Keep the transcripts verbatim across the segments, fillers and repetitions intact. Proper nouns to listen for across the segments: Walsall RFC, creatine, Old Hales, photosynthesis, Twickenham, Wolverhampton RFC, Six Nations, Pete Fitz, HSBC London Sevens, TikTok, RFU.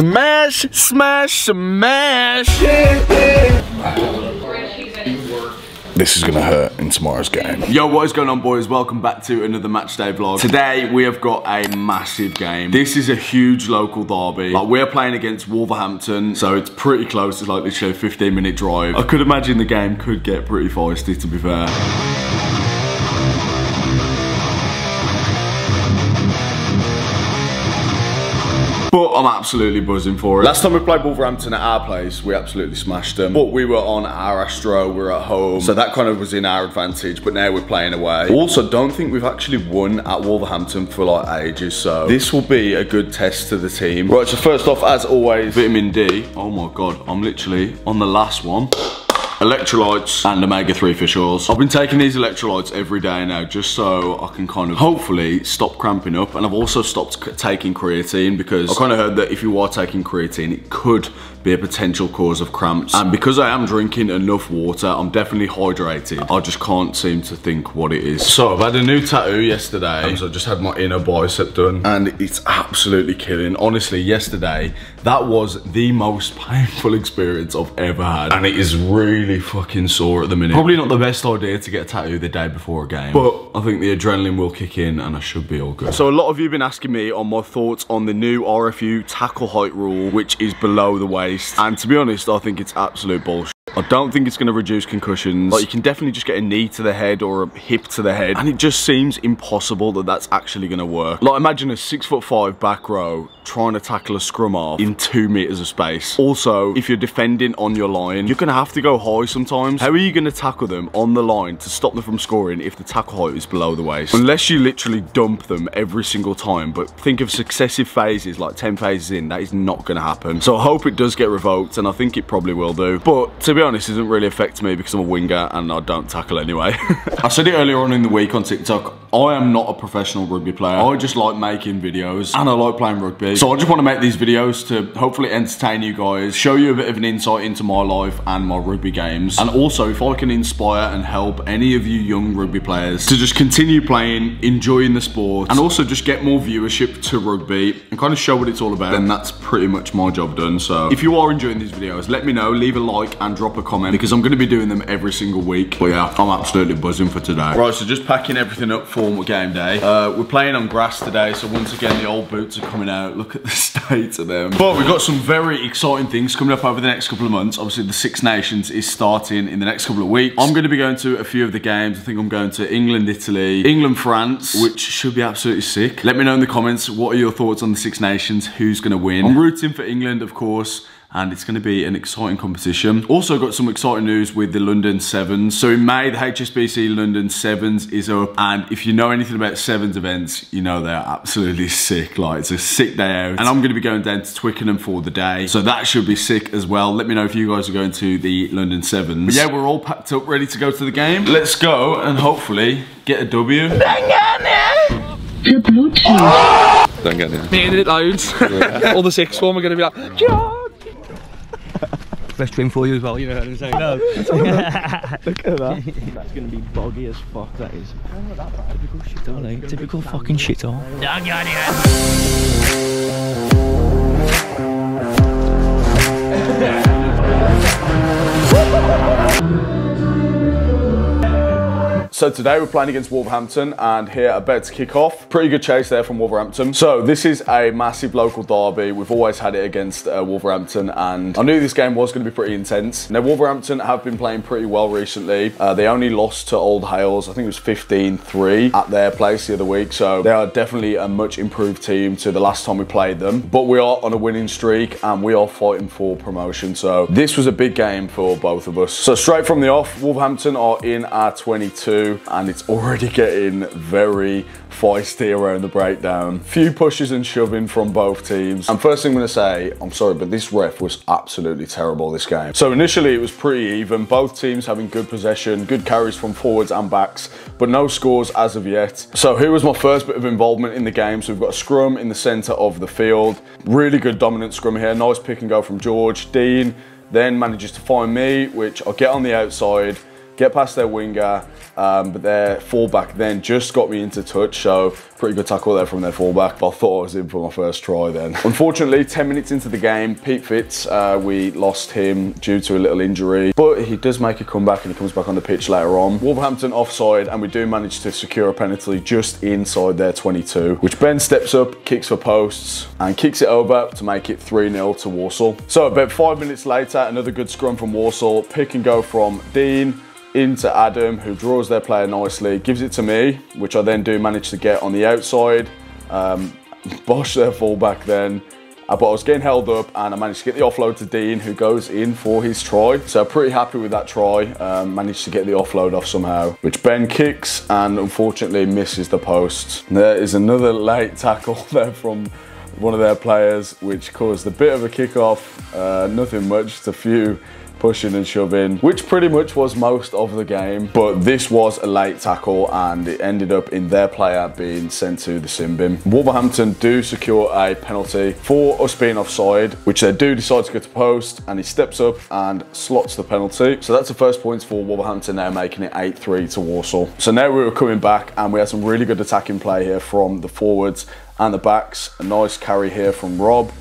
Smash, smash, smash. This is gonna hurt in tomorrow's game. Yo, what is going on, boys? Welcome back to another match day vlog. Today we have got a massive game. This is a huge local derby. Like, we're playing against Wolverhampton, so it's pretty close. It's like literally a fifteen minute drive. I could imagine the game could get pretty feisty, to be fair. But I'm absolutely buzzing for it. Last time we played Wolverhampton at our place, we absolutely smashed them. But we were on our Astro, we were at home. So that kind of was in our advantage, but now we're playing away. Also, don't think we've actually won at Wolverhampton for like ages, so this will be a good test to the team. Right, so first off, as always, vitamin D. Oh my God, I'm literally on the last one. Electrolytes and omega three fish oils. I've been taking these electrolytes every day now just so I can kind of hopefully stop cramping up, and I've also stopped taking creatine because I kind of heard that if you are taking creatine it could be a potential cause of cramps, and because I am drinking enough water, I'm definitely hydrated. I just can't seem to think what it is. So I've had a new tattoo yesterday, so I just had my inner bicep done and it's absolutely killing. Honestly, yesterday that was the most painful experience I've ever had, and it is really fucking sore at the minute. Probably not the best idea to get a tattoo the day before a game, but I think the adrenaline will kick in and I should be all good. So a lot of you have been asking me on my thoughts on the new R F U tackle height rule, which is below the waist, and to be honest, I think it's absolute bullshit. I don't think it's going to reduce concussions. Like, you can definitely just get a knee to the head or a hip to the head, and it just seems impossible that that's actually going to work. Like, imagine a six foot five back row trying to tackle a scrum half in two meters of space. Also, if you're defending on your line, you're going to have to go high sometimes. How are you going to tackle them on the line to stop them from scoring if the tackle height is below the waist? Unless you literally dump them every single time, but think of successive phases, like ten phases in, that is not going to happen. So I hope it does get revoked, and I think it probably will do. But to be honest, it doesn't really affect me because I'm a winger and I don't tackle anyway. I said it earlier on in the week on TikTok, I am not a professional rugby player. I just like making videos and I like playing rugby. So I just want to make these videos to hopefully entertain you guys, show you a bit of an insight into my life and my rugby games. And also, if I can inspire and help any of you young rugby players to just continue playing, enjoying the sport, and also just get more viewership to rugby and kind of show what it's all about, then that's pretty much my job done. So if you are enjoying these videos, let me know, leave a like and drop a comment because I'm going to be doing them every single week. But yeah, I'm absolutely buzzing for today. Right, so just packing everything up for game day. Uh, we're playing on grass today, so once again the old boots are coming out. Look at the state of them. But we've got some very exciting things coming up over the next couple of months. Obviously the Six Nations is starting in the next couple of weeks. I'm going to be going to a few of the games. I think I'm going to England, Italy, England, France, which should be absolutely sick. Let me know in the comments, what are your thoughts on the Six Nations? Who's going to win? I'm rooting for England, of course, and it's going to be an exciting competition. Also got some exciting news with the London Sevens. So in May, the H S B C London Sevens is up, and if you know anything about Sevens events, you know they're absolutely sick. Like, it's a sick day out, and I'm going to be going down to Twickenham for the day, so that should be sick as well. Let me know if you guys are going to the London Sevens. But yeah, we're all packed up, ready to go to the game. Let's go and hopefully get a W. Don't get it. Me and it loads. Yeah. All the sixth one, we're going to be like, yeah. Best win for you as well, you know what I'm saying? No. Look at that. That's going to be boggy as fuck, that is. Typical shit on, eh? Typical fucking shit on. I got it. So today we're playing against Wolverhampton and here at Beds kick off. Pretty good chase there from Wolverhampton. So this is a massive local derby. We've always had it against uh, Wolverhampton, and I knew this game was going to be pretty intense. Now Wolverhampton have been playing pretty well recently. Uh, they only lost to Old Hales, I think it was fifteen three at their place the other week. So they are definitely a much improved team to the last time we played them. But we are on a winning streak and we are fighting for promotion. So this was a big game for both of us. So straight from the off, Wolverhampton are in our twenty-two and it's already getting very feisty around the breakdown. Few pushes and shoving from both teams. And first thing I'm going to say, I'm sorry, but this ref was absolutely terrible this game. So initially it was pretty even, both teams having good possession, good carries from forwards and backs, but no scores as of yet. So here was my first bit of involvement in the game. So we've got a scrum in the centre of the field. Really good dominant scrum here. Nice pick and go from George. Dean then manages to find me, which I get on the outside. get past their winger, um, but their fullback then just got me into touch, so pretty good tackle there from their fullback, but I thought I was in for my first try then. Unfortunately, ten minutes into the game, Pete Fitz, uh, we lost him due to a little injury, but he does make a comeback and he comes back on the pitch later on. Wolverhampton offside, and we do manage to secure a penalty just inside their twenty-two, which Ben steps up, kicks for posts, and kicks it over to make it three nil to Walsall. So about five minutes later, another good scrum from Walsall, pick and go from Dean into Adam, who draws their player nicely, gives it to me, which I then do manage to get on the outside, um, Bosch their fullback then, but I was getting held up and I managed to get the offload to Dean, who goes in for his try. So pretty happy with that try, um, managed to get the offload off somehow, which Ben kicks and unfortunately misses the post. There is another late tackle there from one of their players, which caused a bit of a kick-off, uh, nothing much, just a few pushing and shoving, which pretty much was most of the game. But this was a late tackle and it ended up in their player being sent to the sin bin. Wolverhampton do secure a penalty for us being offside, which they do decide to go to post, and he steps up and slots the penalty. So that's the first points for Wolverhampton now, making it eight three to Walsall. So now we were coming back and we had some really good attacking play here from the forwards and the backs. A nice carry here from Rob,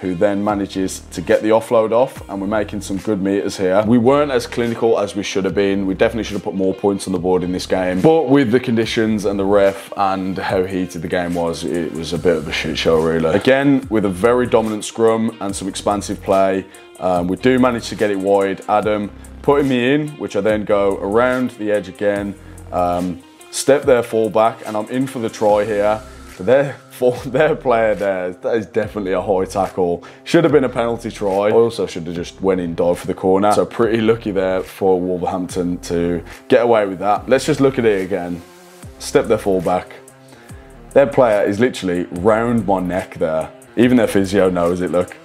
who then manages to get the offload off, and we're making some good meters here. We weren't as clinical as we should have been. We definitely should have put more points on the board in this game, but with the conditions and the ref and how heated the game was, it was a bit of a shit show really. Again, with a very dominant scrum and some expansive play, um, we do manage to get it wide. Adam putting me in, which I then go around the edge again, um, step their fall back, and I'm in for the try here. So their, for their player there, that is definitely a high tackle. Should have been a penalty try. I also should have just went in, dived for the corner. So pretty lucky there for Wolverhampton to get away with that. Let's just look at it again. Step their fullback. Their player is literally round my neck there. Even their physio knows it, look.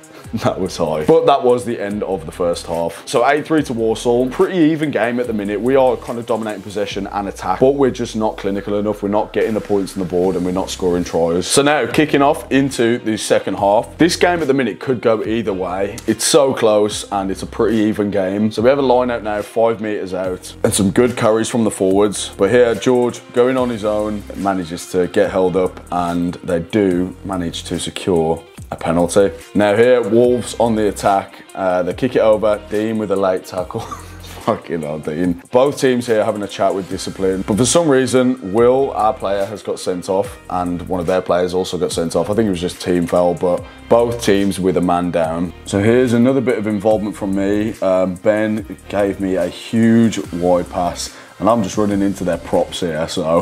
That was high. But that was the end of the first half. So eight three to Walsall. Pretty even game at the minute. We are kind of dominating possession and attack, but we're just not clinical enough. We're not getting the points on the board and we're not scoring tries. So now kicking off into the second half. This game at the minute could go either way. It's so close and it's a pretty even game. So we have a line out now, five meters out, and some good carries from the forwards. But here, George going on his own, manages to get held up and they do manage to secure a penalty. Now here, Wolves on the attack, uh, they kick it over, Dean with a late tackle. Fucking hell, Dean. Both teams here having a chat with discipline, but for some reason, Will, our player, has got sent off, and one of their players also got sent off. I think it was just team foul, but both teams with a man down. So here's another bit of involvement from me. Um, Ben gave me a huge wide pass, and I'm just running into their props here, so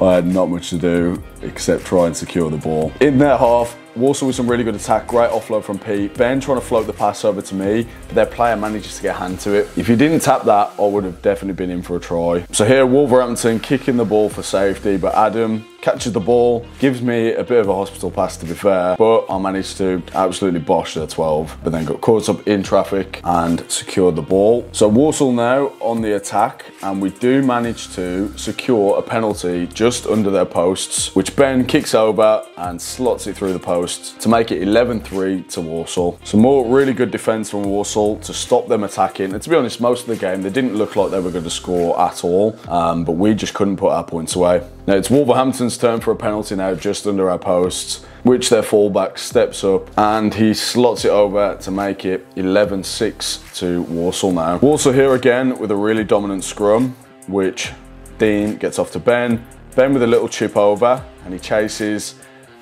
I had not much to do except try and secure the ball. In their half, Walsall with some really good attack, great offload from Pete. Ben trying to float the pass over to me, but their player manages to get a hand to it. If he didn't tap that, I would have definitely been in for a try. So here, Wolverhampton kicking the ball for safety, but Adam catches the ball, gives me a bit of a hospital pass to be fair, but I managed to absolutely bosh their twelve, but then got caught up in traffic and secured the ball. So Walsall now on the attack, and we do manage to secure a penalty just under their posts, which Ben kicks over and slots it through the post to make it eleven three to Walsall. Some more really good defense from Walsall to stop them attacking. And to be honest, most of the game, they didn't look like they were going to score at all, um, but we just couldn't put our points away. Now it's Wolverhampton's turn for a penalty now, just under our posts, which their fullback steps up and he slots it over to make it eleven six to Walsall now. Walsall here again with a really dominant scrum, which Dean gets off to Ben. Ben with a little chip over and he chases.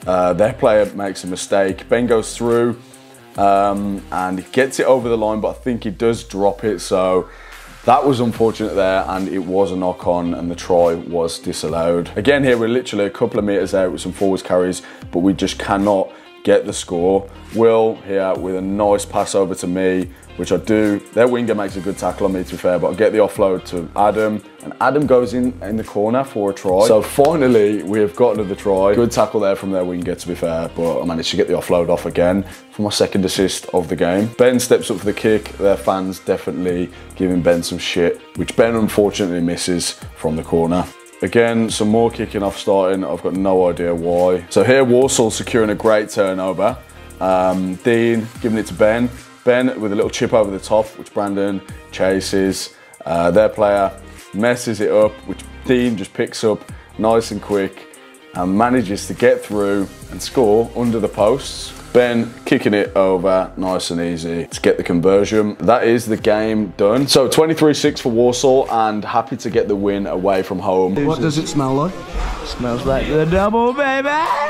Uh, their player makes a mistake. Ben goes through um, and gets it over the line, but I think he does drop it. So that was unfortunate there, and it was a knock on and the try was disallowed. Again here, we're literally a couple of meters out with some forwards carries, but we just cannot get the score. Will here with a nice pass over to me, which I do. Their winger makes a good tackle on me to be fair, but I get the offload to Adam, and Adam goes in in the corner for a try. So finally, we have got another try. Good tackle there from their winger to be fair, but I managed to get the offload off again for my second assist of the game. Ben steps up for the kick. Their fans definitely giving Ben some shit, which Ben unfortunately misses from the corner. Again, some more kicking off starting. I've got no idea why. So here, Walsall securing a great turnover. Um, Dean giving it to Ben. Ben with a little chip over the top, which Brandon chases. Uh, their player messes it up, which team just picks up nice and quick and manages to get through and score under the posts. Then kicking it over nice and easy to get the conversion. That is the game done. So twenty-three six for Walsall, and happy to get the win away from home. What does it smell like? It smells like the double, baby!